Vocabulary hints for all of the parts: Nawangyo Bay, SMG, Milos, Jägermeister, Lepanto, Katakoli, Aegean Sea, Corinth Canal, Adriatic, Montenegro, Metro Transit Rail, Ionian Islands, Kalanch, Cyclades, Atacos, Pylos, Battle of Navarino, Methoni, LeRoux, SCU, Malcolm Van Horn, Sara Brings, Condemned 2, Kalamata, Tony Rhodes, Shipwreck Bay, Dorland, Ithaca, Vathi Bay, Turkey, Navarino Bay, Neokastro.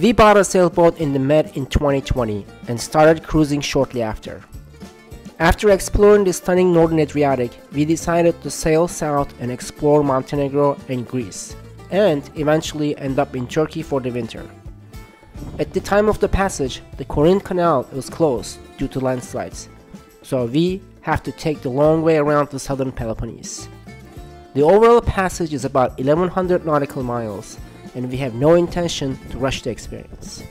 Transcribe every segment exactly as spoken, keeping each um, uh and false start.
We bought a sailboat in the Med in twenty twenty and started cruising shortly after. After exploring the stunning northern Adriatic, we decided to sail south and explore Montenegro and Greece, and eventually end up in Turkey for the winter. At the time of the passage, the Corinth Canal was closed due to landslides, so we have to take the long way around the southern Peloponnese. The overall passage is about eleven hundred nautical miles, and we have no intention to rush the experience.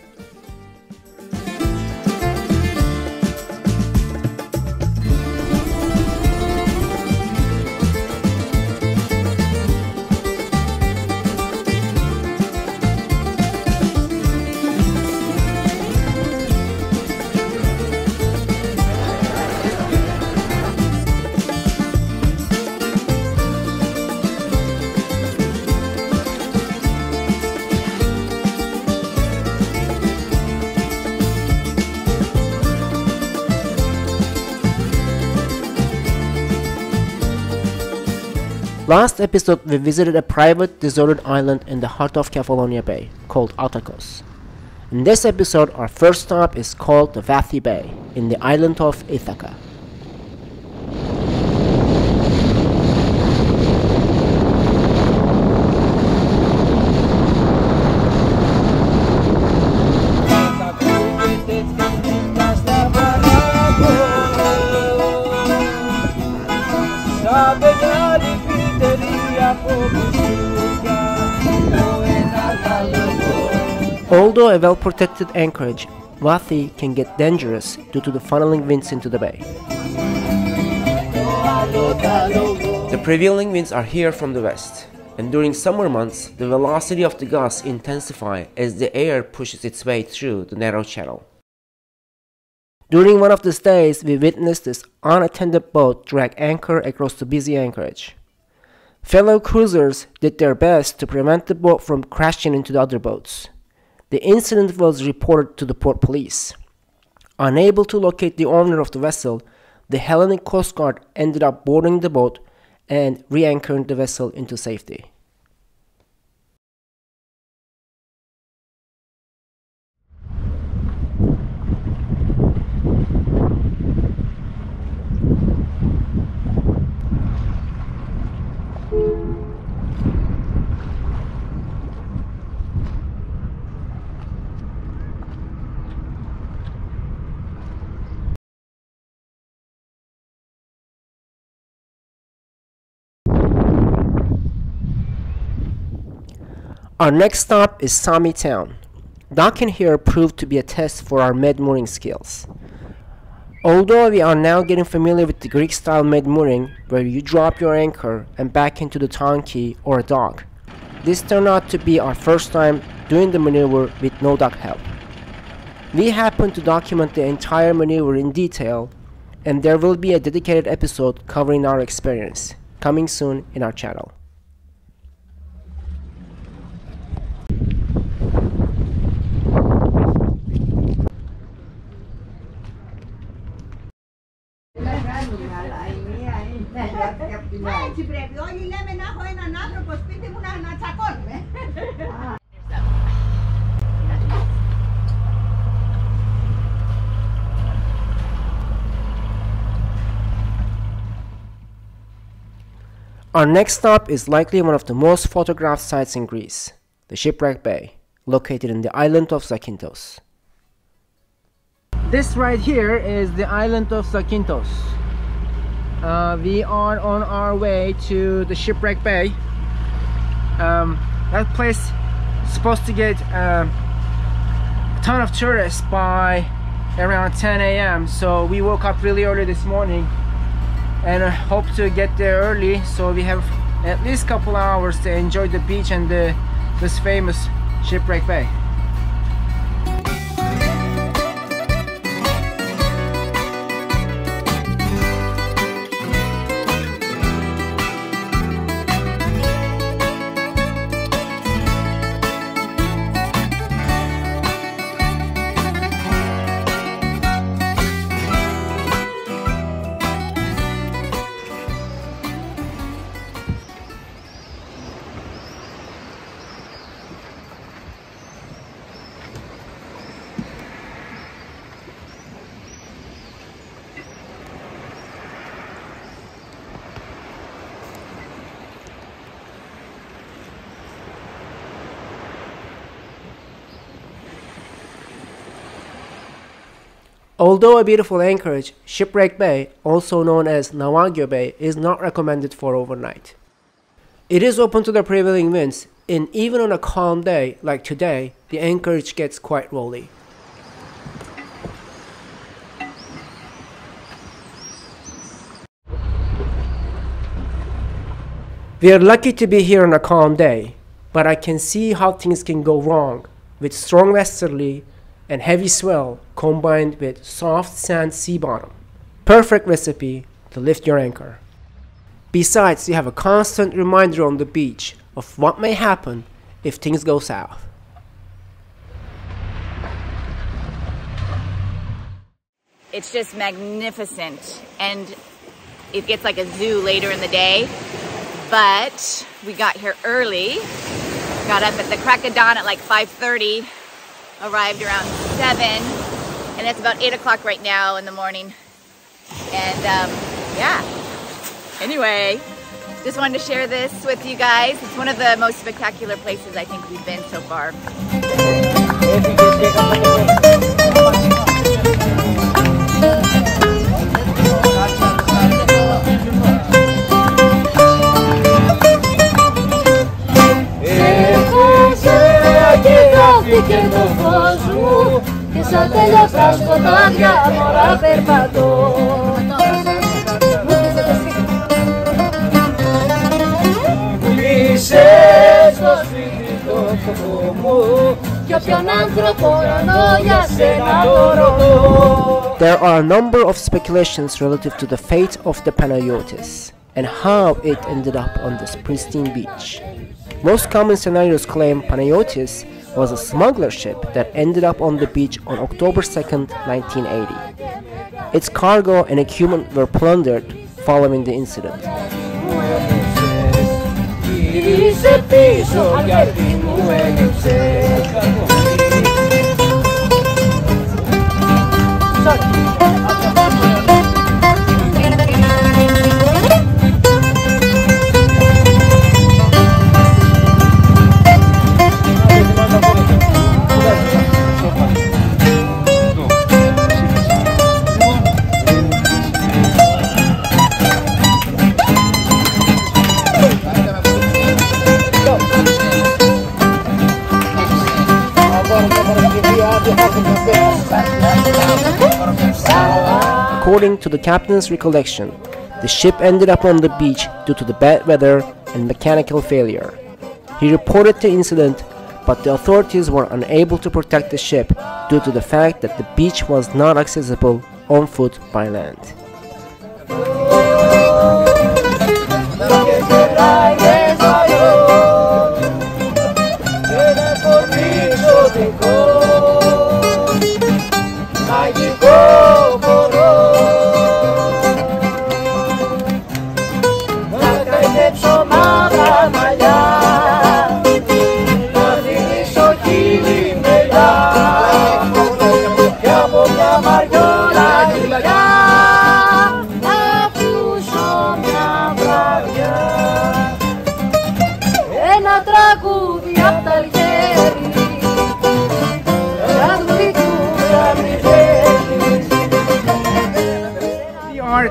Last episode we visited a private deserted island in the heart of Cephalonia Bay called Atacos. In this episode our first stop is called the Vathi Bay in the island of Ithaca. Although a well-protected anchorage, Vathi can get dangerous due to the funneling winds into the bay. The prevailing winds are here from the west, and during summer months, the velocity of the gusts intensify as the air pushes its way through the narrow channel. During one of these days, we witnessed this unattended boat drag anchor across the busy anchorage. Fellow cruisers did their best to prevent the boat from crashing into the other boats. The incident was reported to the port police. Unable to locate the owner of the vessel, the Hellenic Coast Guard ended up boarding the boat and re-anchoring the vessel into safety. Our next stop is Sami Town. Docking here proved to be a test for our med mooring skills. Although we are now getting familiar with the Greek style med mooring, where you drop your anchor and back into the town quay or a dock, this turned out to be our first time doing the maneuver with no dock help. We happened to document the entire maneuver in detail, and there will be a dedicated episode covering our experience, coming soon in our channel. Our next stop is likely one of the most photographed sites in Greece, the Shipwreck Bay, located in the island of Zakynthos. This right here is the island of Zakynthos. Uh, we are on our way to the Shipwreck Bay. Um, that place is supposed to get uh, a ton of tourists by around ten A M So we woke up really early this morning and uh, hope to get there early so we have at least a couple hours to enjoy the beach and the, this famous Shipwreck Bay. Although a beautiful anchorage, Shipwreck Bay, also known as Nawangyo Bay, is not recommended for overnight. It is open to the prevailing winds, and even on a calm day like today, the anchorage gets quite rolly. We are lucky to be here on a calm day, but I can see how things can go wrong with strong westerly and heavy swell combined with soft sand sea bottom. Perfect recipe to lift your anchor. Besides, you have a constant reminder on the beach of what may happen if things go south. It's just magnificent, and it gets like a zoo later in the day. But we got here early, got up at the crack of dawn at like five thirty, arrived around seven, and it's about eight o'clock right now in the morning. And um, yeah, anyway, just wanted to share this with you guys. It's one of the most spectacular places I think we've been so far. Και του κόσμου και σαν τέλειος τα σκοτάδια μωρά περπατώ. Κλείσε στο σπίτι το φόβο μου κι όποιον άνθρωπο ρανώ για σένα το ρωτώ. There are a number of speculations relative to the fate of the Panayotis and how it ended up on this pristine beach. Most common scenarios claim Panayotis was a smuggler ship that ended up on the beach on October second, nineteen eighty. Its cargo and equipment were plundered following the incident. According to the captain's recollection, the ship ended up on the beach due to the bad weather and mechanical failure. He reported the incident, but the authorities were unable to protect the ship due to the fact that the beach was not accessible on foot by land.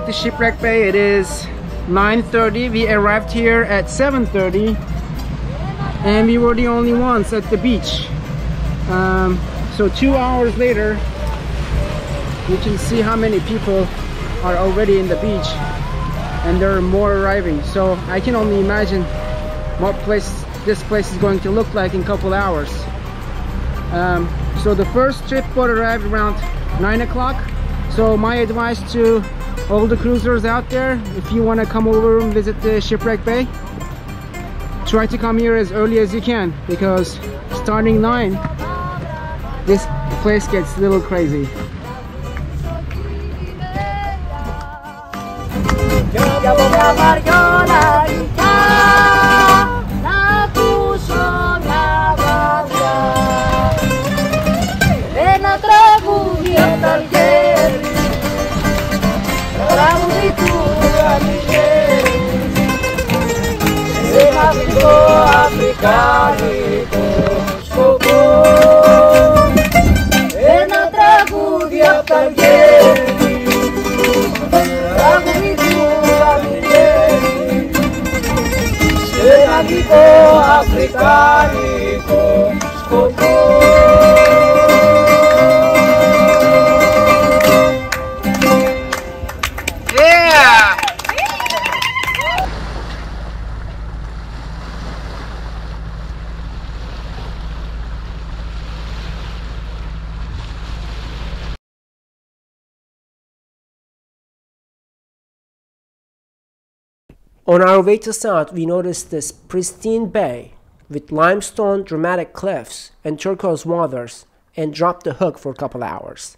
The Shipwreck Bay, it is nine thirty. We arrived here at seven thirty and we were the only ones at the beach. Um, so two hours later you can see how many people are already in the beach, and there are more arriving. So I can only imagine what place this place is going to look like in a couple hours. Um, so the first trip boat arrived around nine o'clock. So my advice to all the cruisers out there, if you want to come over and visit the Shipwreck Bay, try to come here as early as you can, because starting nine, this place gets a little crazy. Africano, ένα τραγούδι απ' τα Hellenico, Africanico, Coco. Yeah! On our way to south, we noticed this pristine bay with limestone dramatic cliffs and turquoise waters, and dropped the hook for a couple hours.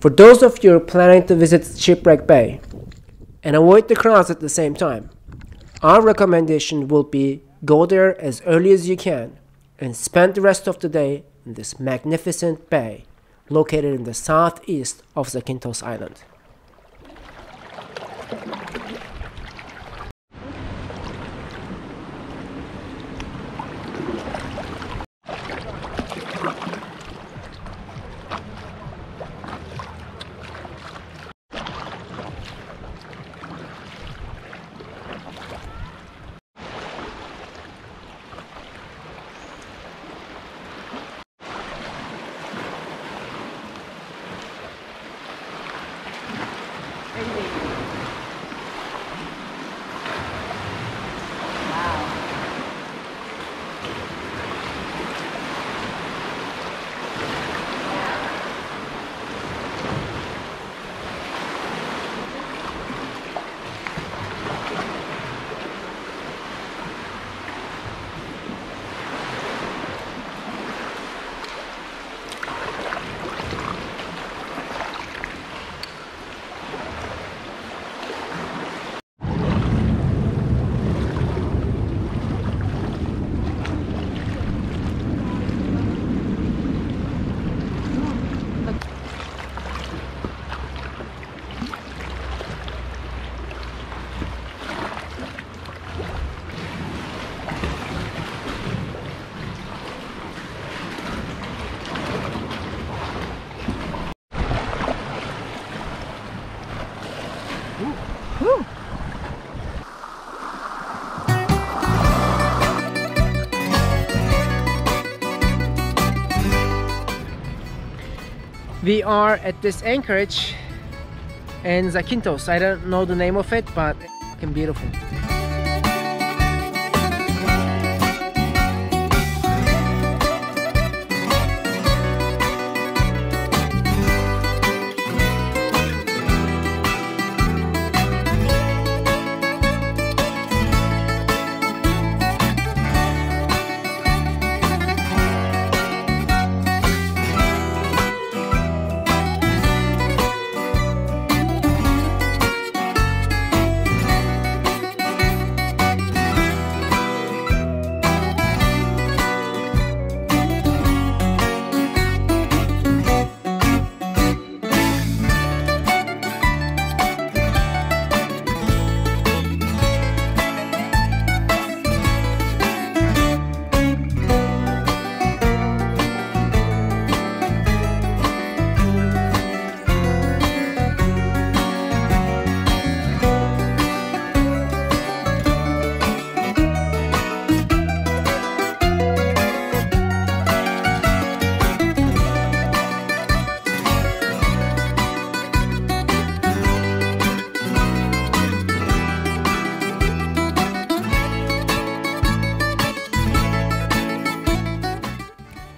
For those of you planning to visit Shipwreck Bay and avoid the crowds at the same time, our recommendation would be go there as early as you can and spend the rest of the day in this magnificent bay located in the southeast of Zakynthos Island. We are at this anchorage in Zakynthos. I don't know the name of it, but it's fucking beautiful.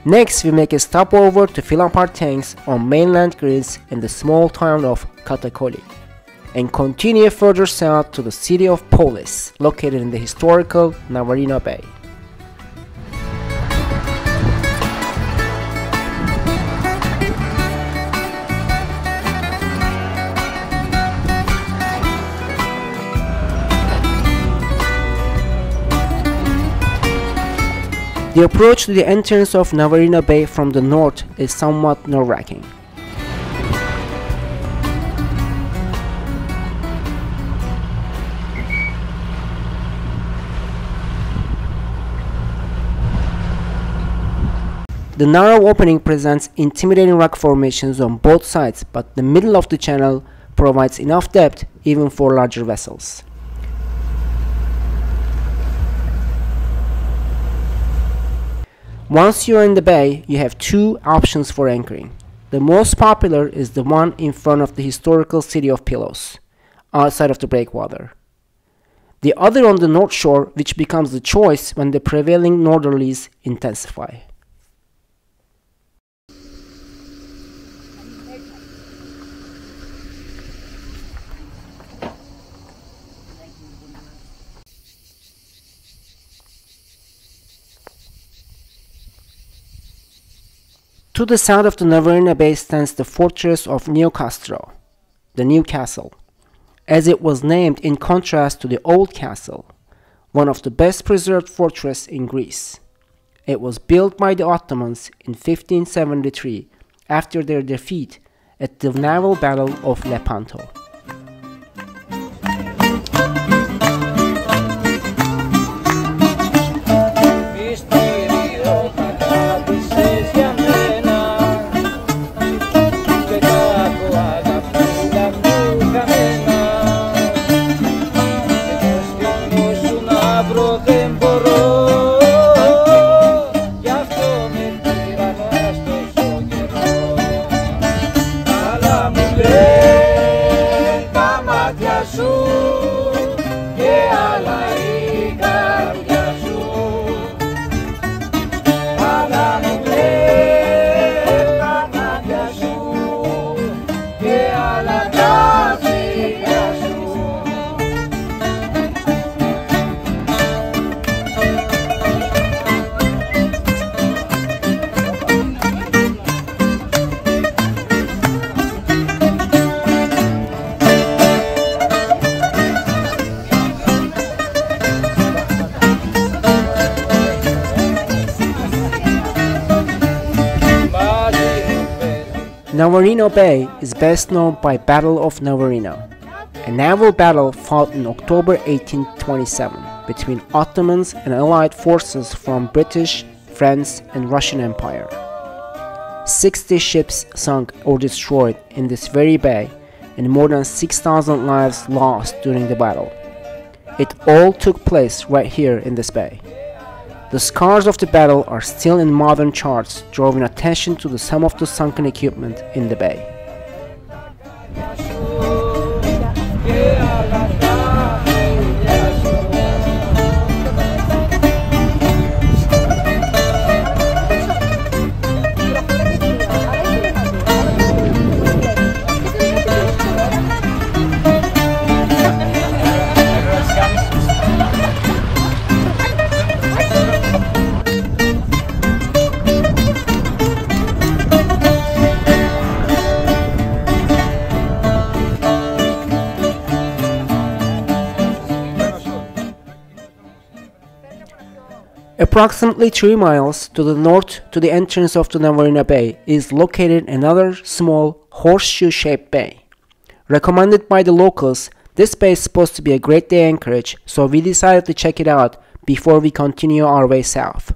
Next, we make a stopover to fill up our tanks on mainland Greece in the small town of Katakoli, and continue further south to the city of Pylos, located in the historical Navarino Bay. The approach to the entrance of Navarino Bay from the north is somewhat nerve-wracking. The narrow opening presents intimidating rock formations on both sides, but the middle of the channel provides enough depth even for larger vessels. Once you are in the bay, you have two options for anchoring. The most popular is the one in front of the historical city of Pylos, outside of the breakwater. The other on the north shore, which becomes the choice when the prevailing northerlies intensify. To the south of the Navarino Bay stands the fortress of Neokastro, the new castle, as it was named in contrast to the old castle, one of the best preserved fortresses in Greece. It was built by the Ottomans in fifteen seventy-three after their defeat at the naval battle of Lepanto. Navarino Bay is best known by Battle of Navarino, a naval battle fought in October eighteen twenty-seven between Ottomans and allied forces from British, French and Russian Empire. sixty ships sunk or destroyed in this very bay and more than six thousand lives lost during the battle. It all took place right here in this bay. The scars of the battle are still in modern charts, drawing attention to the sum of the sunken equipment in the bay. Approximately three miles to the north to the entrance of the Navarino Bay is located another small horseshoe-shaped bay. Recommended by the locals, this bay is supposed to be a great day anchorage, so we decided to check it out before we continue our way south.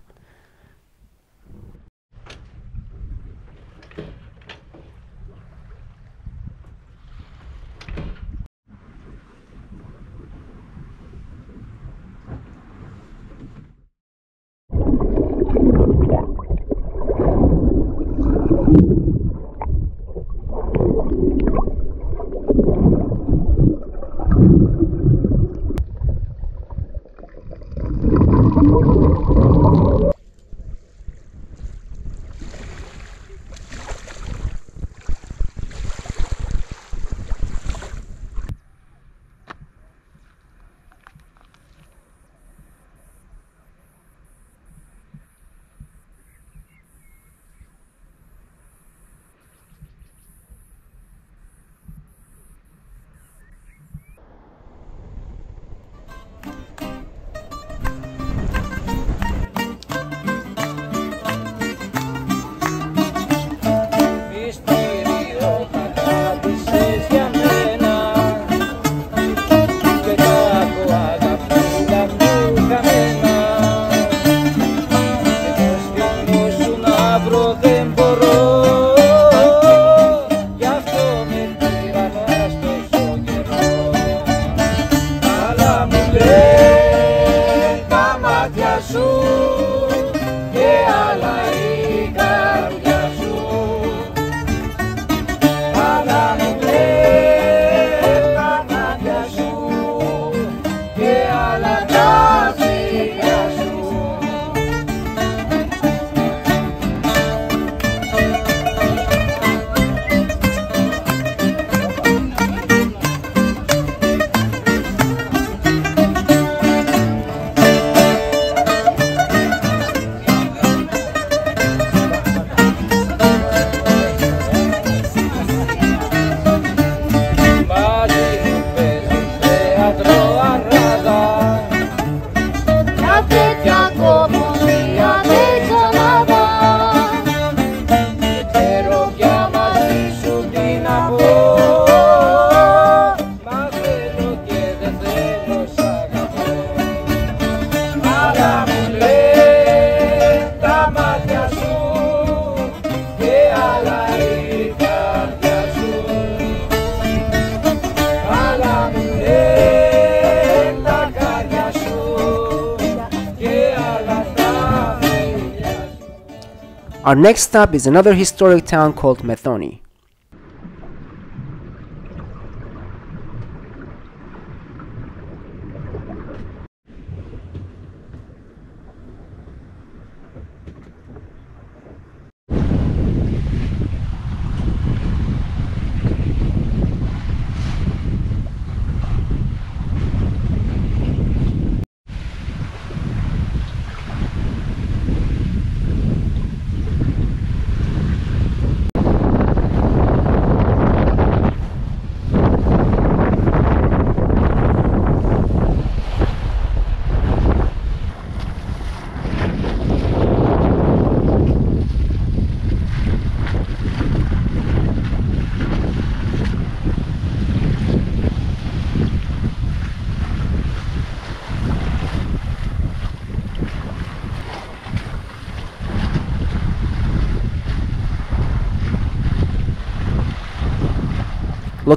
Our next stop is another historic town called Methoni.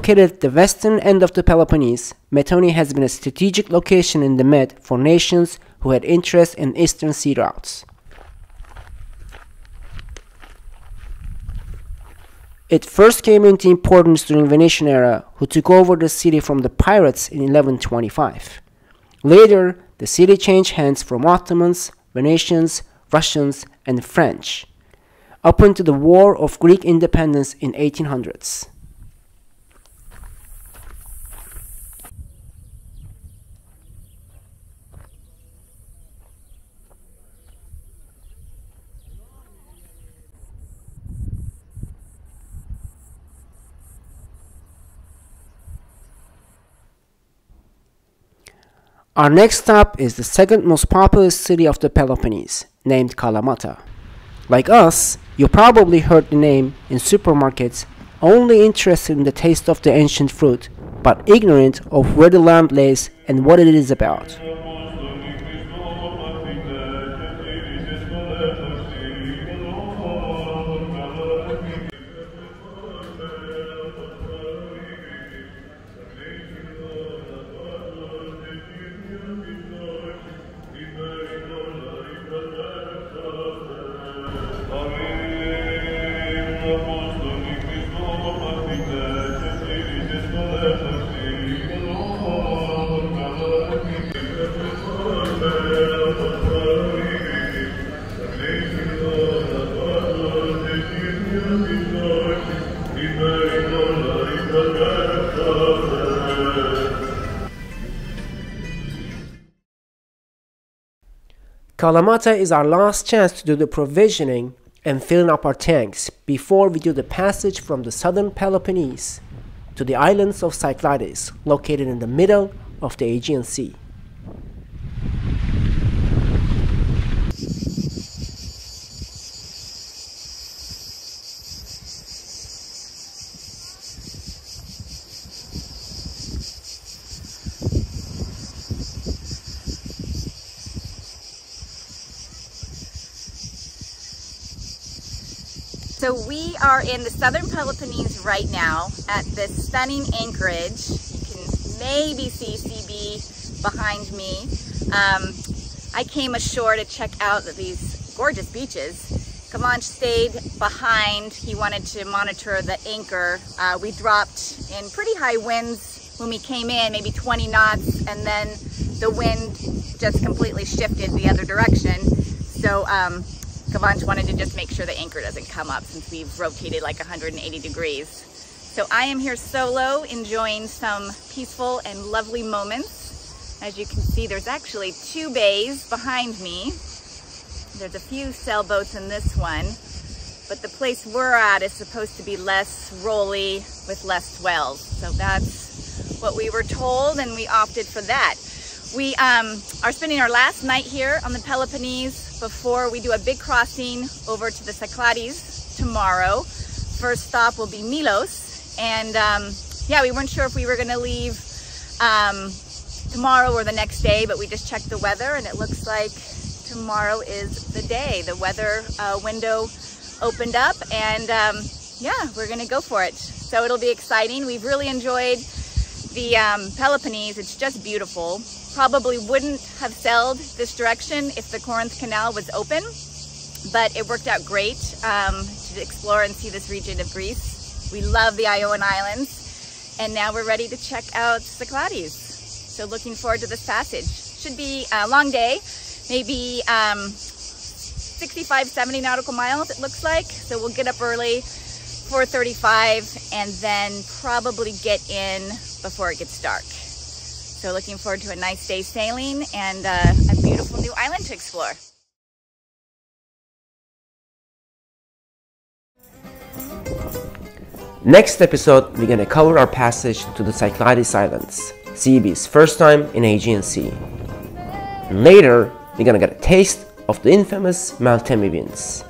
Located at the western end of the Peloponnese, Methoni has been a strategic location in the Med for nations who had interest in eastern sea routes. It first came into importance during the Venetian era, who took over the city from the pirates in eleven twenty-five. Later, the city changed hands from Ottomans, Venetians, Russians, and French, up until the War of Greek Independence in eighteen hundreds. Our next stop is the second most populous city of the Peloponnese, named Kalamata. Like us, you probably heard the name in supermarkets, only interested in the taste of the ancient fruit, but ignorant of where the land lays and what it is about. Kalamata is our last chance to do the provisioning and filling up our tanks before we do the passage from the southern Peloponnese to the islands of Cyclades, located in the middle of the Aegean Sea. So we are in the southern Peloponnese right now at this stunning anchorage. You can maybe see C B behind me. Um, I came ashore to check out these gorgeous beaches. Kalanch stayed behind. He wanted to monitor the anchor. Uh, we dropped in pretty high winds when we came in, maybe twenty knots, and then the wind just completely shifted the other direction. So. Um, Kalanch wanted to just make sure the anchor doesn't come up since we've rotated like one hundred eighty degrees. So I am here solo, enjoying some peaceful and lovely moments. As you can see, there's actually two bays behind me. There's a few sailboats in this one, but the place we're at is supposed to be less rolly with less swells. So that's what we were told, and we opted for that. We um, are spending our last night here on the Peloponnese before we do a big crossing over to the Cyclades tomorrow. First stop will be Milos. And um, yeah, we weren't sure if we were gonna leave um, tomorrow or the next day, but we just checked the weather and it looks like tomorrow is the day. The weather uh, window opened up and um, yeah, we're gonna go for it. So it'll be exciting. We've really enjoyed the um, Peloponnese. It's just beautiful. Probably wouldn't have sailed this direction if the Corinth Canal was open. but it worked out great um, to explore and see this region of Greece. We love the Ionian Islands, and now we're ready to check out Cyclades. So looking forward to this passage. Should be a long day, maybe um, sixty-five, seventy nautical miles it looks like. So we'll get up early, four thirty-five, and then probably get in before it gets dark. So looking forward to a nice day sailing and uh, a beautiful new island to explore. Next episode, we're gonna cover our passage to the Cyclades Islands, Zeebee's first time in Aegean Sea. Later, we're gonna get a taste of the infamous Mount Tamibians.